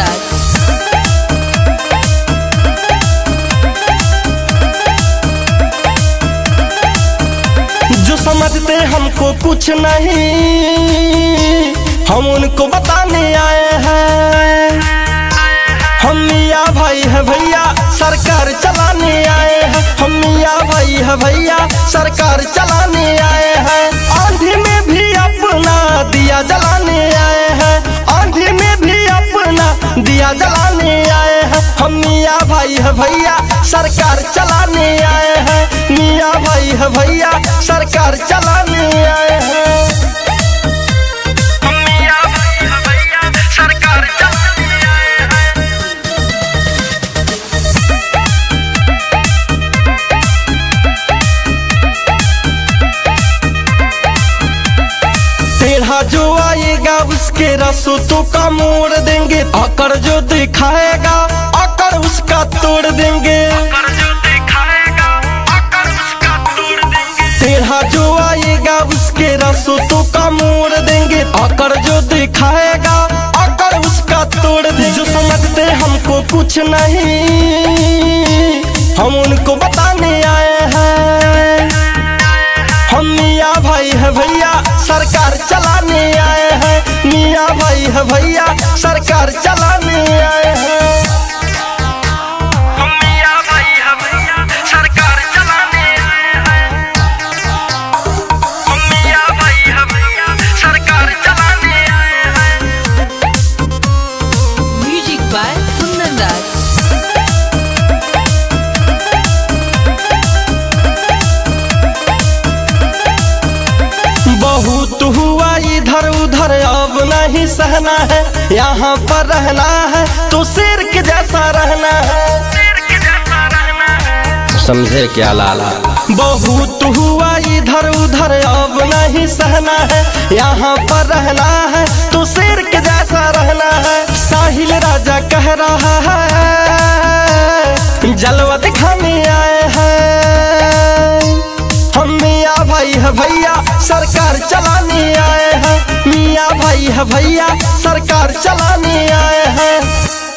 गुजरात। जो समझते हमको कुछ नहीं, हम उनको बताने आए हैं। हम मियाँ भाई है भैया, सरकार चलाने आए हैं। हम मियाँ भाई है भैया, सरकार चलाने आए हैं। आंधी में भी अपना दिया जलाने आए हैं। आंधी में भी अपना दिया जलाने आए हैं। हम मियाँ भाई है भैया, सरकार चलाने आए हैं। मियाँ भाई है भैया, सरकार चलाने आए हैं। हम मियाँ भाई है भैया, सरकार चलाने आए हैं। टेढ़ा जो आएगा उसके रसों का मोड़ देंगे। आकर जो दिखाएगा आकर उसका तोड़ देंगे। टेढ़ा जो आएगा उसके रसों का मोड़ देंगे। आकर जो दिखाएगा आकर उसका तोड़ देंगे। जो समझते हमको कुछ नहीं, हम उनको बताने आए हैं। हम मियाँ भाई है भैया, सरकार चलाने आए हैं। मियाँ भाई है भैया, सरकार चलाने आए हैं। बहुत हुआ इधर उधर, अब नहीं सहना है। यहाँ पर रहना है तो शेर के जैसा रहना है। समझे क्या लाला। बहुत हुआ इधर उधर, अब नहीं सहना है। यहाँ पर रहना है तो शेर के जैसा रहना है। साहिल राजा कह रहा है, जलवा दिखाने आए हैं। हम मियाँ भाई है भैया, सरकार चलाने आए हैं। मियाँ भाई है भैया, सरकार चलाने आए हैं।